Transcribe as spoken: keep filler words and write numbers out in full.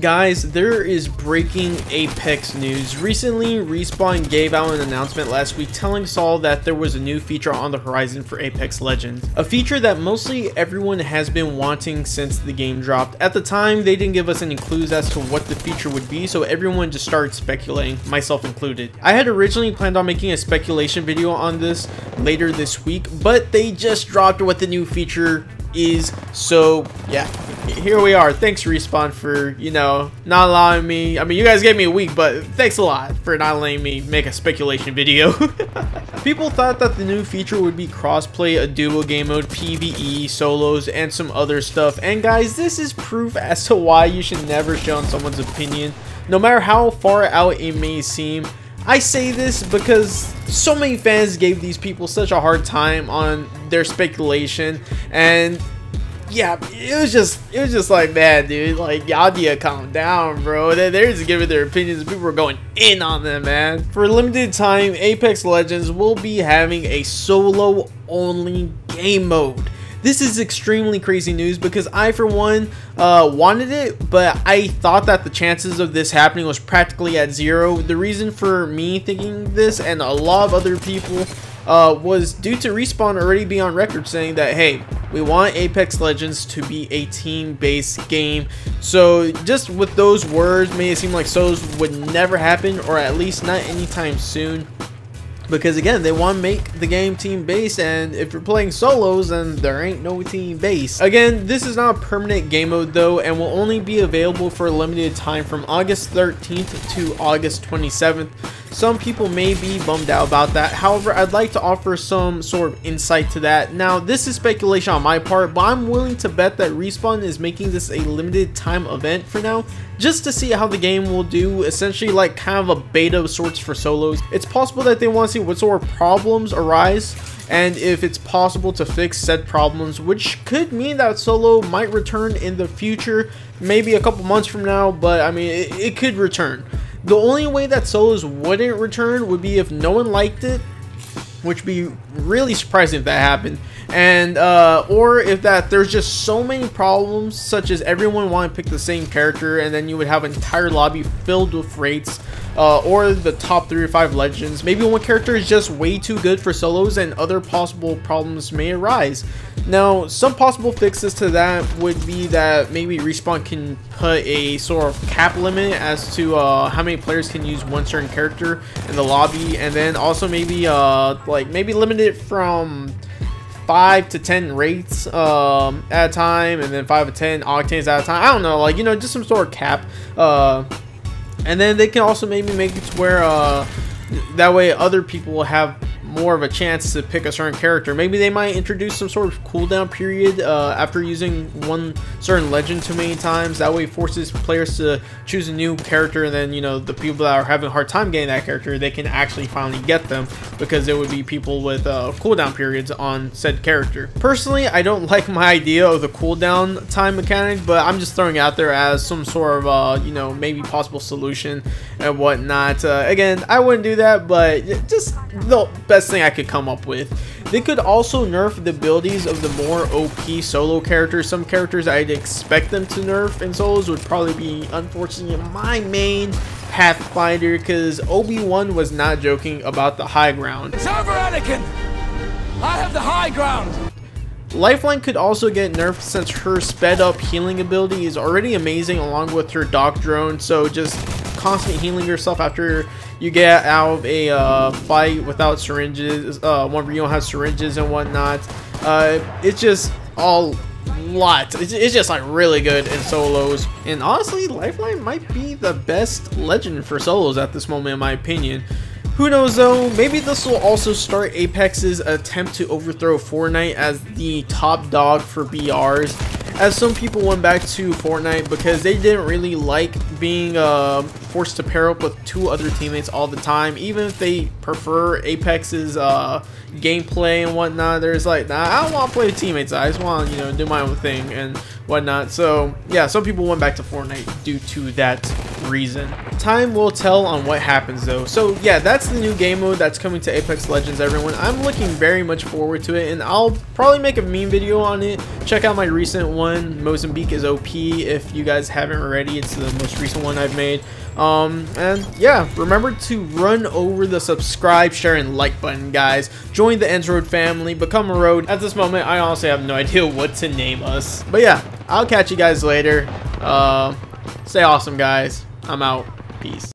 Guys, there is breaking Apex news. Recently, Respawn gave out an announcement last week telling us all that there was a new feature on the horizon for Apex Legends. A feature that mostly everyone has been wanting since the game dropped. At the time, they didn't give us any clues as to what the feature would be, so everyone just started speculating, myself included. I had originally planned on making a speculation video on this later this week, but they just dropped what the new feature is, so yeah. Here we are. Thanks, Respawn, for, you know, not allowing me. I mean, you guys gave me a week, but thanks a lot for not letting me make a speculation video. People thought that the new feature would be cross-play, a duo game mode, PvE, solos, and some other stuff. And guys, this is proof as to why you should never shit on someone's opinion, no matter how far out it may seem. I say this because so many fans gave these people such a hard time on their speculation, and yeah, it was just, it was just like, man, dude, like, y'all need to calm down, bro. They, they're just giving their opinions. People were going in on them, man. For a limited time, Apex Legends will be having a solo-only game mode. This is extremely crazy news because I, for one, uh, wanted it, but I thought that the chances of this happening was practically at zero. The reason for me thinking this, and a lot of other people, uh, was due to Respawn already being on record saying that, hey, we want Apex Legends to be a team-based game. So just with those words, made it seem like solos would never happen, or at least not anytime soon. Because again, they want to make the game team-based, and if you're playing solos, then there ain't no team-based. Again, this is not a permanent game mode though, and will only be available for a limited time from August thirteenth to August twenty-seventh. Some people may be bummed out about that. However, I'd like to offer some sort of insight to that. Now, this is speculation on my part, but I'm willing to bet that Respawn is making this a limited time event for now, just to see how the game will do, essentially like kind of a beta of sorts for solos. It's possible that they want to see what sort of problems arise, and if it's possible to fix said problems, which could mean that solo might return in the future, maybe a couple months from now, but I mean, it, it could return. The only way that solos wouldn't return would be if no one liked it, which would be really surprising if that happened, and uh, or if that there's just so many problems, such as everyone wanting to pick the same character, and then you would have an entire lobby filled with raids, uh, or the top three or five legends. Maybe one character is just way too good for solos, and other possible problems may arise. Now, some possible fixes to that would be that maybe Respawn can put a sort of cap limit as to uh, how many players can use one certain character in the lobby, and then also maybe uh, like maybe limit it from five to ten raids um, at a time, and then five to ten octanes at a time. I don't know, like, you know, just some sort of cap. Uh, and then they can also maybe make it to where uh, that way other people will have more of a chance to pick a certain character. Maybe they might introduce some sort of cooldown period uh, after using one certain legend too many times. That way it forces players to choose a new character, and then, you know, the people that are having a hard time getting that character, they can actually finally get them, because there would be people with uh, cooldown periods on said character. Personally, I don't like my idea of the cooldown time mechanic, but I'm just throwing it out there as some sort of, uh, you know, maybe possible solution and whatnot. Uh, again, I wouldn't do that, but just the best thing I could come up with. They could also nerf the abilities of the more O P solo characters. Some characters I'd expect them to nerf in solos would probably be, unfortunately, my main Pathfinder, because Obi-Wan was not joking about the high ground. It's over, Anakin! I have the high ground! Lifeline could also get nerfed, since her sped up healing ability is already amazing along with her dock drone, so just constant healing yourself after you get out of a uh, fight without syringes, uh, one where you don't have syringes and whatnot. Uh, it's just all lot. It's, it's just like really good in solos, and honestly, Lifeline might be the best legend for solos at this moment, in my opinion. Who knows though, maybe this will also start Apex's attempt to overthrow Fortnite as the top dog for B Rs, as some people went back to Fortnite because they didn't really like being uh, forced to pair up with two other teammates all the time. Even if they prefer Apex's uh, gameplay and whatnot, they're just like, nah, I don't want to play with teammates, I just want to, you know, do my own thing and whatnot. So yeah, some people went back to Fortnite due to that reason. Time will tell on what happens though. So yeah, that's the new game mode that's coming to Apex Legends, everyone. I'm looking very much forward to it, and I'll probably make a meme video on it. Check out my recent one, Mozambique is O P, if you guys haven't already. It's the most recent one I've made. Um, and yeah, remember to run over the subscribe, share, and like button, guys. Join the Enroad family, become a road. At this moment, I honestly have no idea what to name us. But yeah, I'll catch you guys later. Uh, stay awesome, guys. I'm out. Peace.